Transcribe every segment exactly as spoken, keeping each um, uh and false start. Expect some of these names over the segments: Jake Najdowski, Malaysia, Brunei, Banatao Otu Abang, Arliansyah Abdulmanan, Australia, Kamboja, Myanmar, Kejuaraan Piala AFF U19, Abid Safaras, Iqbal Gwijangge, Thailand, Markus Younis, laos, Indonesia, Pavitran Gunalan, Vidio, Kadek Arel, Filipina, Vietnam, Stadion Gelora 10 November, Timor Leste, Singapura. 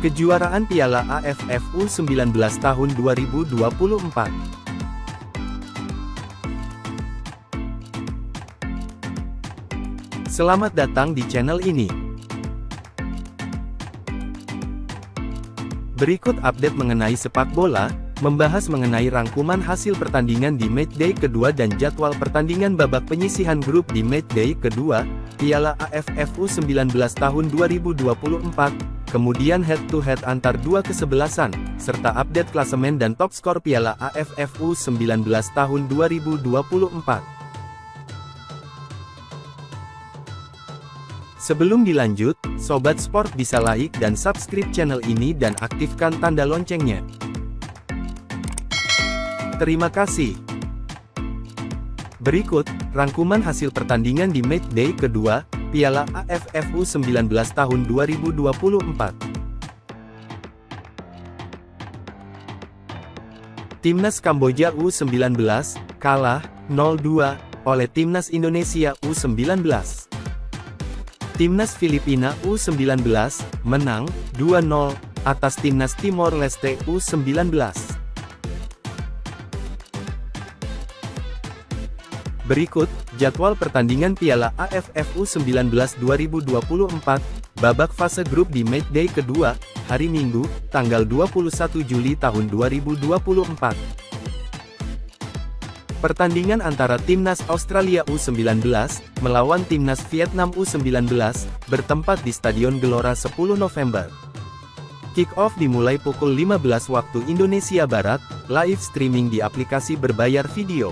Kejuaraan Piala A F F U sembilan belas tahun dua ribu dua puluh empat. Selamat datang di channel ini. Berikut update mengenai sepak bola, membahas mengenai rangkuman hasil pertandingan di matchday kedua dan jadwal pertandingan babak penyisihan grup di matchday kedua, Piala A F F U sembilan belas tahun dua ribu dua puluh empat. Kemudian head-to-head antar dua kesebelasan, serta update klasemen dan top skor Piala A F F U sembilan belas tahun dua ribu dua puluh empat. Sebelum dilanjut, Sobat Sport bisa like dan subscribe channel ini dan aktifkan tanda loncengnya. Terima kasih. Berikut, rangkuman hasil pertandingan di matchday kedua, Piala A F F U sembilan belas tahun dua ribu dua puluh empat. Timnas Kamboja U sembilan belas kalah nol dua oleh Timnas Indonesia U sembilan belas. Timnas Filipina U sembilan belas menang dua nol atas Timnas Timor Leste U sembilan belas. Berikut, jadwal pertandingan Piala A F F U sembilan belas dua ribu dua puluh empat, babak fase grup di matchday kedua, hari Minggu, tanggal dua puluh satu Juli tahun dua ribu dua puluh empat. Pertandingan antara Timnas Australia U sembilan belas, melawan Timnas Vietnam U sembilan belas, bertempat di Stadion Gelora sepuluh November. Kick-off dimulai pukul lima belas waktu Indonesia Barat, live streaming di aplikasi berbayar Vidio.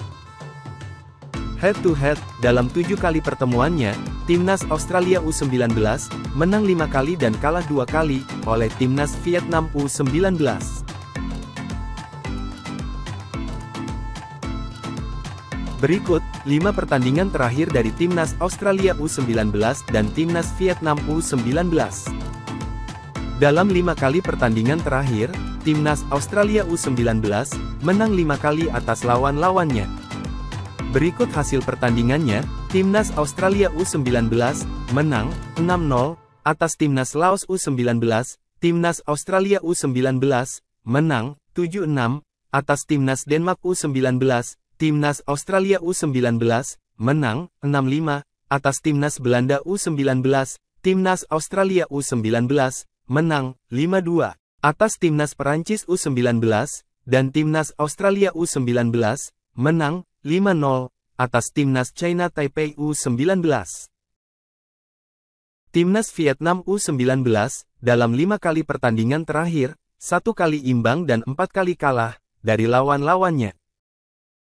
Head-to-head, dalam tujuh kali pertemuannya, Timnas Australia U sembilan belas, menang lima kali dan kalah dua kali, oleh Timnas Vietnam U sembilan belas. Berikut, lima pertandingan terakhir dari Timnas Australia U sembilan belas dan Timnas Vietnam U sembilan belas. Dalam lima kali pertandingan terakhir, Timnas Australia U sembilan belas, menang lima kali atas lawan-lawannya. Berikut hasil pertandingannya, Timnas Australia U sembilan belas, menang enam nol, atas Timnas Laos U sembilan belas, Timnas Australia U sembilan belas, menang tujuh enam, atas Timnas Denmark U sembilan belas, Timnas Australia U sembilan belas, menang enam lima, atas Timnas Belanda U sembilan belas, Timnas Australia U sembilan belas, menang lima dua, atas Timnas Perancis U sembilan belas, dan Timnas Australia U sembilan belas, menang lima nol, atas Timnas China Taipei U sembilan belas. Timnas Vietnam U sembilan belas, dalam lima kali pertandingan terakhir, satu kali imbang dan empat kali kalah, dari lawan-lawannya.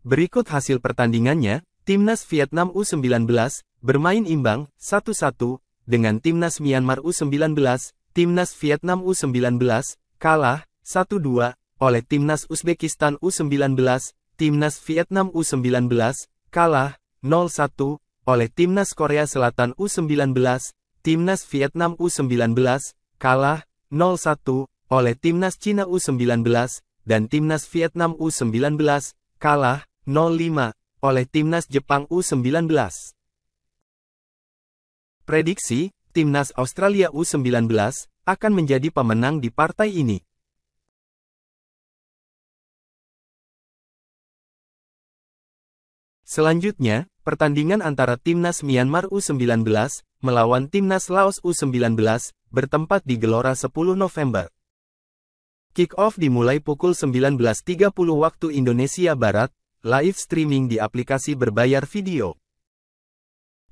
Berikut hasil pertandingannya, Timnas Vietnam U sembilan belas, bermain imbang, satu satu, dengan Timnas Myanmar U sembilan belas, Timnas Vietnam U sembilan belas, kalah, satu dua, oleh Timnas Uzbekistan U sembilan belas, Timnas Vietnam U sembilan belas, kalah, nol satu, oleh Timnas Korea Selatan U sembilan belas, Timnas Vietnam U sembilan belas, kalah, nol satu, oleh Timnas Cina U sembilan belas, dan Timnas Vietnam U sembilan belas, kalah, nol lima, oleh Timnas Jepang U sembilan belas. Prediksi, Timnas Australia U sembilan belas, akan menjadi pemenang di partai ini. Selanjutnya, pertandingan antara Timnas Myanmar U sembilan belas, melawan Timnas Laos U sembilan belas, bertempat di Gelora sepuluh November. Kick-off dimulai pukul sembilan belas tiga puluh waktu Indonesia Barat, live streaming di aplikasi berbayar Vidio.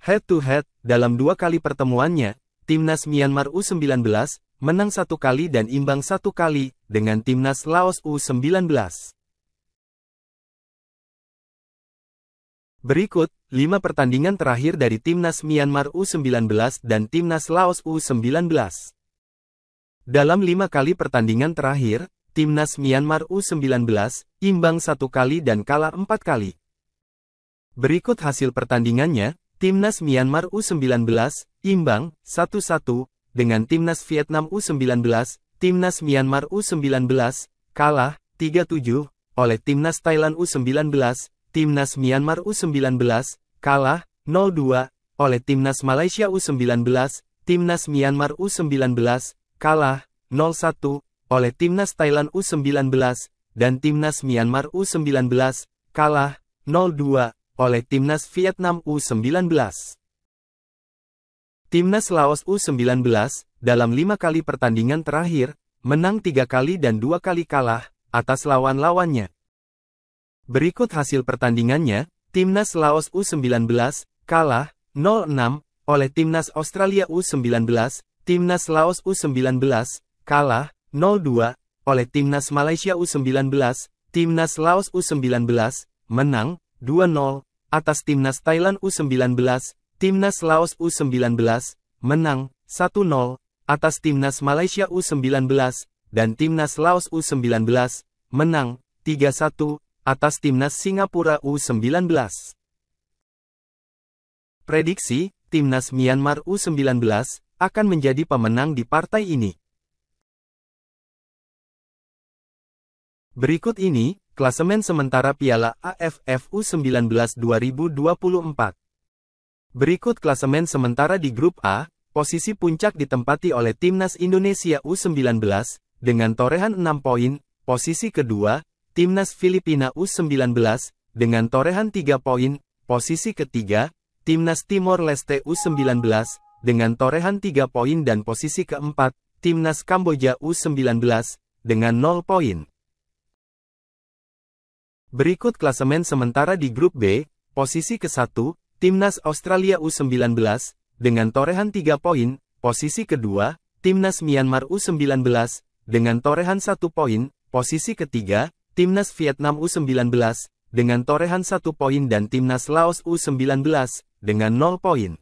Head-to-head, dalam dua kali pertemuannya, Timnas Myanmar U sembilan belas, menang satu kali dan imbang satu kali, dengan Timnas Laos U sembilan belas. Berikut, lima pertandingan terakhir dari Timnas Myanmar U sembilan belas dan Timnas Laos U sembilan belas. Dalam lima kali pertandingan terakhir, Timnas Myanmar U sembilan belas, imbang satu kali dan kalah empat kali. Berikut hasil pertandingannya, Timnas Myanmar U sembilan belas, imbang, satu satu, dengan Timnas Vietnam U sembilan belas, Timnas Myanmar U sembilan belas, kalah, tiga tujuh, oleh Timnas Thailand U sembilan belas, Timnas Myanmar U sembilan belas, kalah, nol dua, oleh Timnas Malaysia U sembilan belas, Timnas Myanmar U sembilan belas, kalah, oleh Timnas Thailand U sembilan belas, dan Timnas Myanmar U sembilan belas, kalah nol dua oleh Timnas Vietnam U sembilan belas. Timnas Laos U sembilan belas, dalam lima kali pertandingan terakhir, menang tiga kali dan dua kali kalah, atas lawan-lawannya. Berikut hasil pertandingannya, Timnas Laos U sembilan belas, kalah nol enam, oleh Timnas Australia U sembilan belas, Timnas Laos U sembilan belas, kalah nol dua, oleh Timnas Malaysia U sembilan belas, Timnas Laos U sembilan belas, menang dua nol, atas Timnas Thailand U sembilan belas, Timnas Laos U sembilan belas, menang satu nol, atas Timnas Malaysia U sembilan belas, dan Timnas Laos U sembilan belas, menang tiga satu, atas Timnas Singapura U sembilan belas. Prediksi, Timnas Myanmar U sembilan belas, akan menjadi pemenang di partai ini. Berikut ini, klasemen sementara Piala A F F U sembilan belas dua ribu dua puluh empat. Berikut klasemen sementara di grup A, posisi puncak ditempati oleh Timnas Indonesia U sembilan belas, dengan torehan enam poin, posisi kedua, Timnas Filipina U sembilan belas, dengan torehan tiga poin, posisi ketiga, Timnas Timor Leste U sembilan belas, dengan torehan tiga poin dan posisi keempat, Timnas Kamboja U sembilan belas, dengan nol poin. Berikut klasemen sementara di grup B, posisi ke satu, Timnas Australia U sembilan belas, dengan torehan tiga poin, posisi kedua, Timnas Myanmar U sembilan belas, dengan torehan satu poin, posisi ketiga, Timnas Vietnam U sembilan belas, dengan torehan satu poin dan Timnas Laos U sembilan belas, dengan nol poin.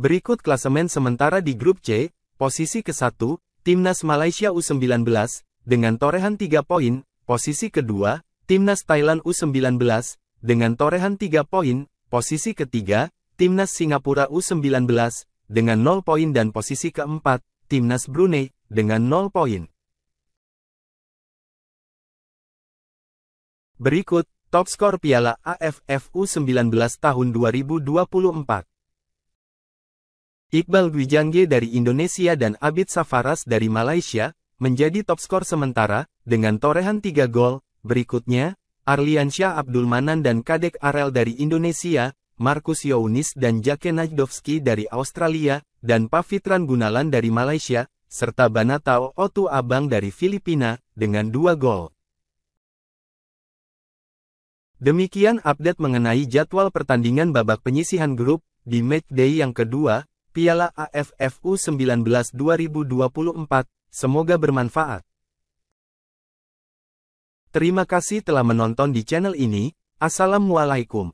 Berikut klasemen sementara di grup C, posisi ke satu, Timnas Malaysia U sembilan belas, dengan torehan tiga poin, posisi kedua, Timnas Thailand U sembilan belas, dengan torehan tiga poin, posisi ketiga, Timnas Singapura U sembilan belas, dengan nol poin dan posisi keempat, Timnas Brunei, dengan nol poin. Berikut, top skor Piala A F F U sembilan belas tahun dua ribu dua puluh empat. Iqbal Gwijangge dari Indonesia dan Abid Safaras dari Malaysia, menjadi top skor sementara, dengan torehan tiga gol. Berikutnya, Arliansyah Abdulmanan dan Kadek Arel dari Indonesia, Markus Younis dan Jake Najdowski dari Australia, dan Pavitran Gunalan dari Malaysia, serta Banatao Otu Abang dari Filipina, dengan dua gol. Demikian update mengenai jadwal pertandingan babak penyisihan grup, di matchday yang kedua, Piala A F F U sembilan belas dua ribu dua puluh empat, Semoga bermanfaat. Terima kasih telah menonton di channel ini. Assalamualaikum.